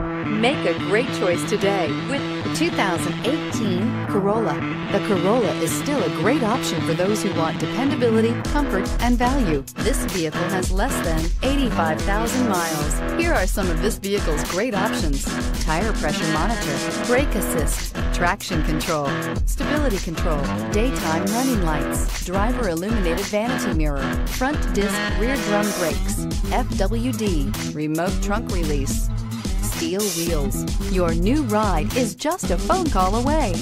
Make a great choice today with the 2018 Corolla. The Corolla is still a great option for those who want dependability, comfort, and value. This vehicle has less than 85,000 miles. Here are some of this vehicle's great options: tire pressure monitor, brake assist, traction control, stability control, daytime running lights, driver illuminated vanity mirror, front disc rear drum brakes, FWD, remote trunk release, steel wheels. Your new ride is just a phone call away.